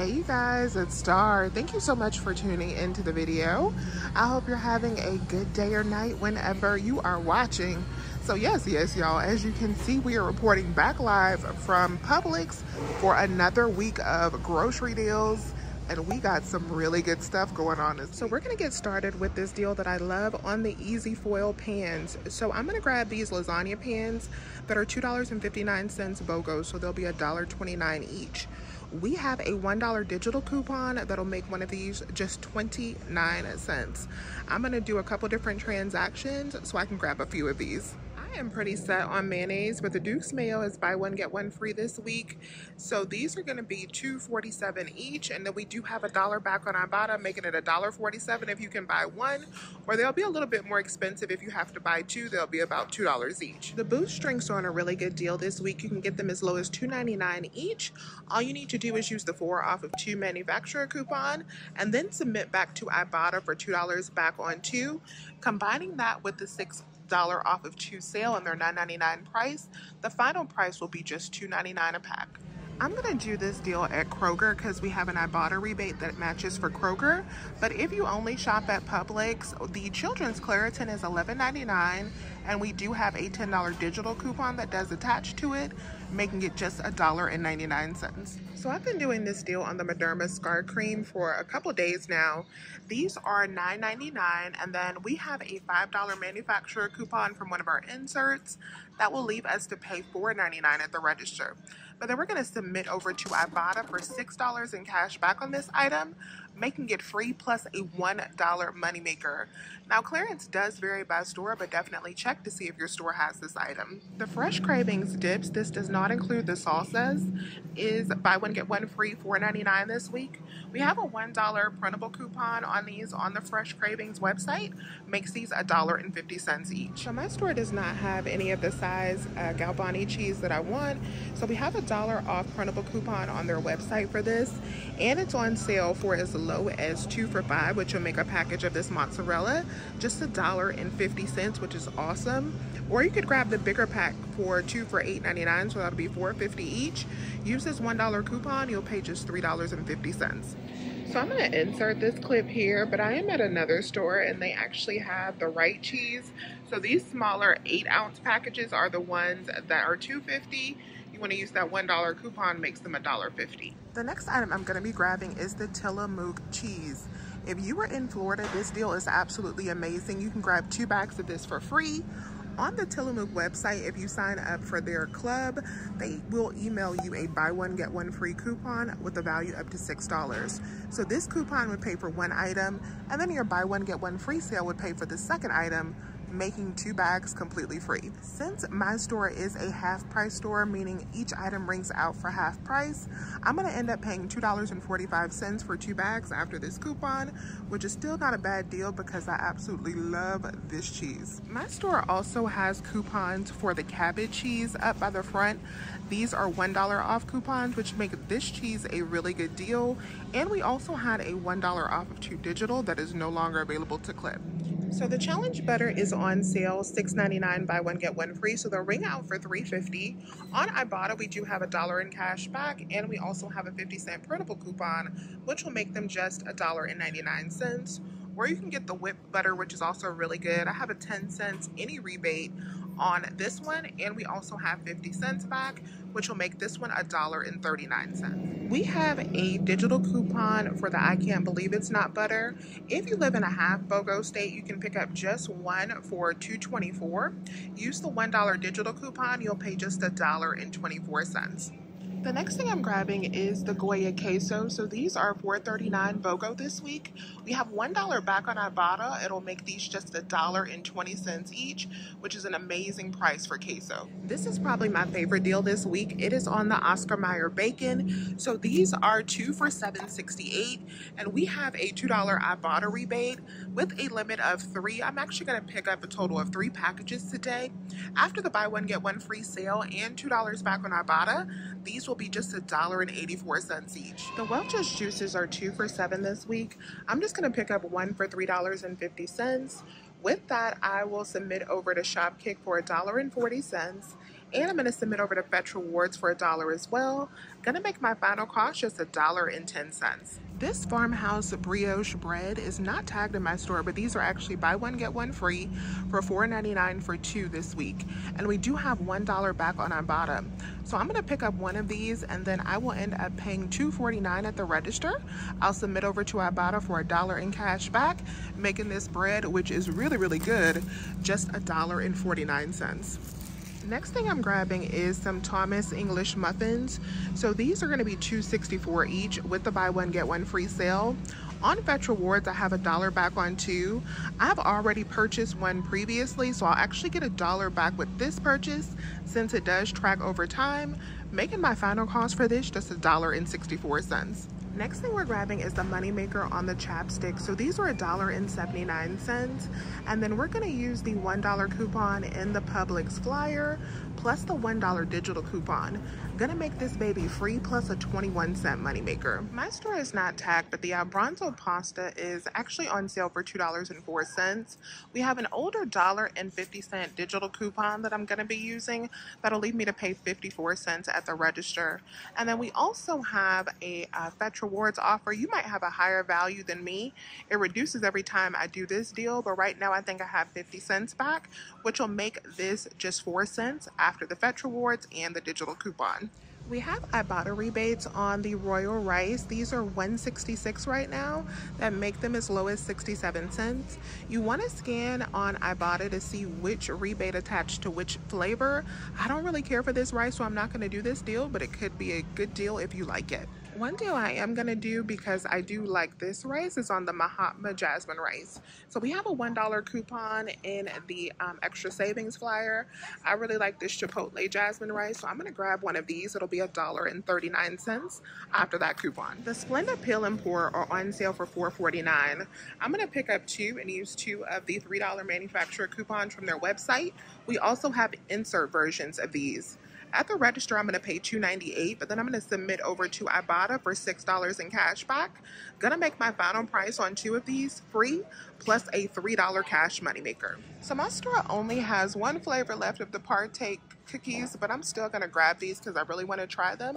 Hey you guys, it's Star. Thank you so much for tuning into the video. I hope you're having a good day or night whenever you are watching. So yes, y'all, as you can see, we are reporting back live from Publix for another week of grocery deals. And we got some really good stuff going on. So we're gonna get started with this deal that I love on the Easy Foil pans. So I'm gonna grab these lasagna pans that are $2.59 BOGO, so they'll be $1.29 each. We have a $1 digital coupon that'll make one of these just 29 cents. I'm gonna do a couple different transactions so I can grab a few of these. I am pretty set on mayonnaise, but the Duke's Mayo is buy one, get one free this week. So these are gonna be $2.47 each, and then we do have $1 back on Ibotta, making it $1.47 if you can buy one, or they'll be a little bit more expensive if you have to buy two, they'll be about $2 each. The Boost drinks are on a really good deal this week. You can get them as low as $2.99 each. All you need to do is use the 4 off of 2 manufacturer coupon, and then submit back to Ibotta for $2 back on 2. Combining that with the $6 off of 2 sale and their $9.99 price, the final price will be just $2.99 a pack. I'm gonna do this deal at Kroger because we have an Ibotta rebate that matches for Kroger, but if you only shop at Publix, the children's Claritin is $11.99, and we do have a $10 digital coupon that does attach to it, making it just $1.99. So I've been doing this deal on the Mederma Scar Cream for a couple days now. These are $9.99, and then we have a $5 manufacturer coupon from one of our inserts that will leave us to pay $4.99 at the register. But then we're gonna submit over to Ibotta for $6 in cash back on this item, making it free plus a $1 moneymaker. Now clearance does vary by store, but definitely check to see if your store has this item. The Fresh Cravings dips, this does not include the salsas, is buy one get one free, $4.99 this week. We have a $1 printable coupon on these on the Fresh Cravings website, makes these $1.50 each. So my store does not have any of the size Galbani cheese that I want, so we have a $1 off printable coupon on their website for this, and it's on sale for as low as 2 for $5, which will make a package of this mozzarella just $1.50, which is awesome. Or you could grab the bigger pack for 2 for $8.99, so that'll be $4.50 each. Use this $1 coupon, you'll pay just $3.50. So I'm gonna insert this clip here, but I am at another store and they actually have the right cheese. So these smaller 8-ounce packages are the ones that are $2.50. When I use that $1 coupon, makes them $1.50. The next item I'm gonna be grabbing is the Tillamook cheese. If you were in Florida, this deal is absolutely amazing. You can grab 2 bags of this for free. On the Tillamook website, if you sign up for their club, they will email you a buy one, get one free coupon with a value up to $6. So this coupon would pay for 1 item, and then your buy one, get one free sale would pay for the second item, making 2 bags completely free. Since my store is a half price store, meaning each item rings out for half price, I'm gonna end up paying $2.45 for 2 bags after this coupon, which is still not a bad deal because I absolutely love this cheese. My store also has coupons for the cabbage cheese up by the front. These are $1 off coupons, which make this cheese a really good deal. And we also had a $1 off of 2 digital that is no longer available to clip. So the Challenge Butter is on sale, $6.99, buy one, get one free. So they'll ring out for $3.50. On Ibotta, we do have $1 in cash back, and we also have a 50-cent printable coupon, which will make them just $1.99. Or you can get the whipped butter, which is also really good. I have a 10-cent any rebate on this one, and we also have 50 cents back, which will make this one $1.39. We have a digital coupon for the I Can't Believe It's Not Butter. If you live in a half BOGO state, you can pick up just one for $2.24. Use the $1 digital coupon, you'll pay just $1.24. The next thing I'm grabbing is the Goya Queso. So these are $4.39 BOGO this week. We have $1 back on Ibotta. It'll make these just $1.20 each, which is an amazing price for queso. This is probably my favorite deal this week. It is on the Oscar Mayer bacon. So these are 2 for $7.68, and we have a $2 Ibotta rebate with a limit of 3. I'm actually gonna pick up a total of 3 packages today. After the buy one, get one free sale and $2 back on Ibotta, these will be just $1.84 each. The Welch's juices are 2 for $7 this week. I'm just gonna pick up one for $3.50. With that, I will submit over to Shopkick for $1.40, And I'm going to submit over to Fetch Rewards for $1 as well. Going to make my final cost just $1.10. This farmhouse brioche bread is not tagged in my store, but these are actually buy one, get one free for $4.99 for two this week. And we do have $1 back on Ibotta. So I'm gonna pick up one of these and then I will end up paying $2.49 at the register. I'll submit over to Ibotta for $1 in cash back, making this bread, which is really, really good, just $1.49. Next thing I'm grabbing is some Thomas English muffins. So these are going to be $2.64 each with the buy one get one free sale. On Fetch Rewards, I have $1 back on two. I've already purchased one previously, so I'll actually get $1 back with this purchase since it does track over time, making my final cost for this just $1.64. Next thing we're grabbing is the moneymaker on the Chapstick. So these are $1.79. And then we're going to use the $1 coupon in the Publix flyer plus the $1 digital coupon. Going to make this baby free plus a 21-cent moneymaker. My store is not tagged, but the Albronzo pasta is actually on sale for $2.04. We have an older $1.50 digital coupon that I'm going to be using. That'll leave me to pay 54 cents at the register. And then we also have a Fetch Rewards offer. You might have a higher value than me. It reduces every time I do this deal, but right now I think I have 50 cents back, which will make this just 4 cents after the Fetch Rewards and the digital coupon. We have Ibotta rebates on the Royal Rice. These are $1.66 right now. That make them as low as 67 cents. You want to scan on Ibotta to see which rebate attached to which flavor. I don't really care for this rice, so I'm not going to do this deal, but it could be a good deal if you like it. One deal I am going to do because I do like this rice is on the Mahatma jasmine rice. So we have a $1 coupon in the extra savings flyer. I really like this chipotle jasmine rice, so I'm going to grab one of these. It'll be $1.39 after that coupon. The Splenda Peel and Pour are on sale for $4.49. I'm going to pick up two and use two of the $3 manufacturer coupons from their website. We also have insert versions of these. At the register, I'm going to pay $2.98, but then I'm going to submit over to Ibotta for $6 in cash back. Going to make my final price on two of these free, plus a $3 cash moneymaker. So my store only has one flavor left of the Partake cookies, but I'm still going to grab these because I really want to try them.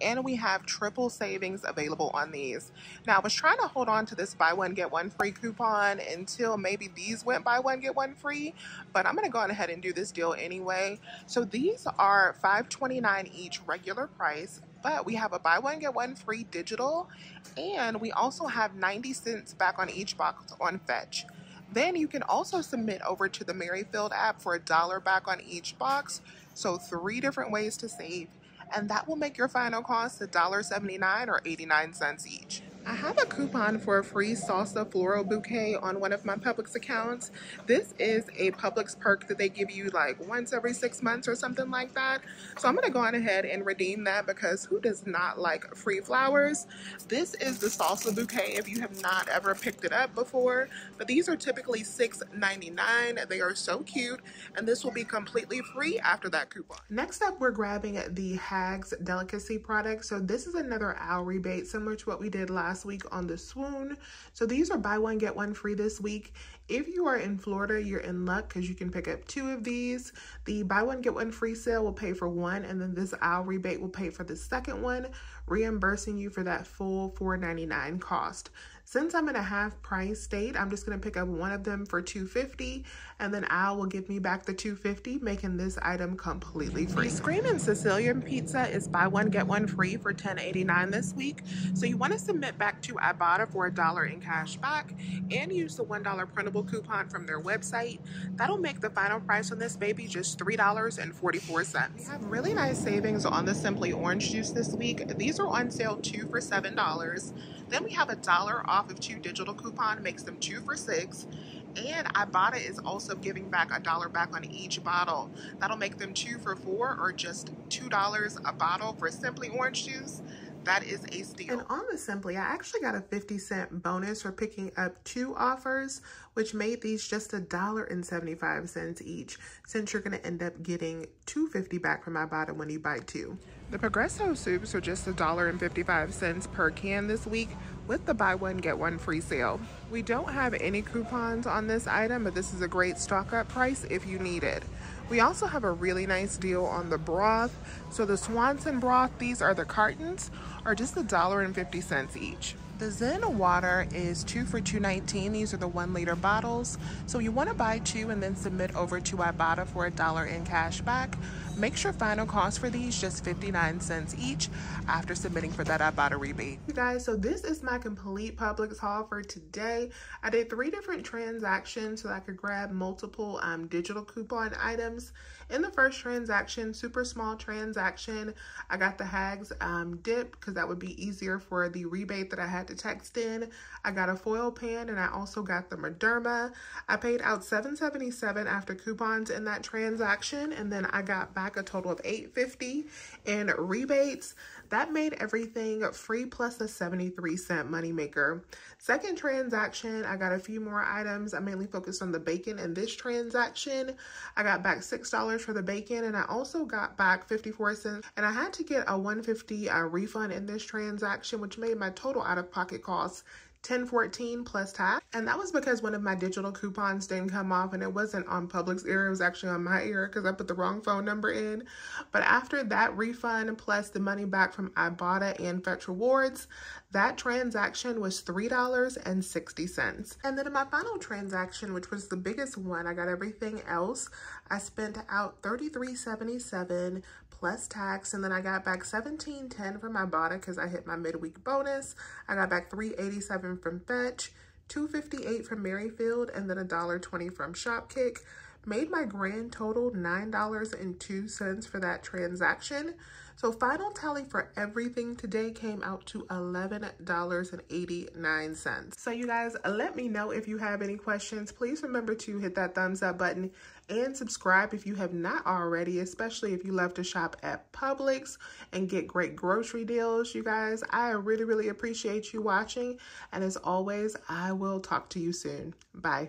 And we have triple savings available on these. Now, I was trying to hold on to this buy one, get one free coupon until maybe these went buy one, get one free, but I'm going to go on ahead and do this deal anyway. So these are $5.29 each regular price, but we have a buy one, get one free digital, and we also have 90 cents back on each box on Fetch. Then you can also submit over to the Merryfield app for $1 back on each box. So 3 different ways to save. And that will make your final cost $1.79 or 89 cents each. I have a coupon for a free salsa floral bouquet on one of my Publix accounts. This is a Publix perk that they give you like once every 6 months or something like that. So I'm going to go on ahead and redeem that because who does not like free flowers? This is the salsa bouquet if you have not ever picked it up before. But these are typically $6.99. They are so cute. And this will be completely free after that coupon. Next up, we're grabbing the Hags Delicacy product. So this is another owl rebate similar to what we did last week on the Swoon. So these are buy one get one free this week. If you are in Florida, you're in luck because you can pick up two of these. The buy one get one free sale will pay for one, and then this aisle rebate will pay for the second one, reimbursing you for that full $4.99 cost. Since I'm in a half price state, I'm just going to pick up one of them for $2.50, and then Al will give me back the $2.50, making this item completely free. The Screamin' Sicilian pizza is buy one, get one free for $10.89 this week. So you want to submit back to Ibotta for $1 in cash back and use the $1 printable coupon from their website. That'll make the final price on this baby just $3.44. We have really nice savings on the Simply Orange juice this week. These are on sale 2 for $7. Then we have $1 off of two digital coupon, makes them 2 for $6. And Ibotta is also giving back $1 back on each bottle. That'll make them 2 for $4 or just $2 a bottle for Simply Orange juice. That is a steal. And on the Simply, I actually got a 50-cent bonus for picking up two offers, which made these just $1.75 each, since you're going to end up getting $2.50 back from Ibotta when you buy two. The Progresso soups are just $1.55 per can this week with the buy one, get one free sale. We don't have any coupons on this item, but this is a great stock up price if you need it. We also have a really nice deal on the broth. So the Swanson broth, these are the cartons, are just $1.50 each. The Zen water is 2 for $2.19. These are the 1 liter bottles. So you want to buy 2 and then submit over to Ibotta for $1 in cash back. Make sure final cost for these just 59 cents each after submitting for that Ibotta rebate. You guys, so this is my complete Publix haul for today. I did 3 different transactions so that I could grab multiple digital coupon items. In the first transaction, super small transaction, I got the Hags dip because that would be easier for the rebate that I had to text in. I got a foil pan and I also got the Mederma. I paid out $7.77 after coupons in that transaction, and then I got back a total of $8.50 in rebates. That made everything free plus a 73-cent moneymaker. Second transaction, I got a few more items. I mainly focused on the bacon in this transaction. I got back $6 for the bacon and I also got back 54 cents. And I had to get a $1.50 refund in this transaction, which made my total out-of-pocket costs $10.14 plus tax. And that was because one of my digital coupons didn't come off, and it wasn't on Publix error, it was actually on my error because I put the wrong phone number in. But after that refund plus the money back from Ibotta and Fetch Rewards, that transaction was $3.60. And then in my final transaction, which was the biggest one, I got everything else. I spent out $33.77 plus tax, and then I got back $17.10 from Ibotta because I hit my midweek bonus. I got back $3.87 from Fetch, $2.58 from Merryfield, and then $1.20 from Shopkick. Made my grand total $9.02 for that transaction. So final tally for everything today came out to $11.89. So you guys, let me know if you have any questions. Please remember to hit that thumbs up button and subscribe if you have not already, especially if you love to shop at Publix and get great grocery deals. You guys, I really, really appreciate you watching. And as always, I will talk to you soon. Bye.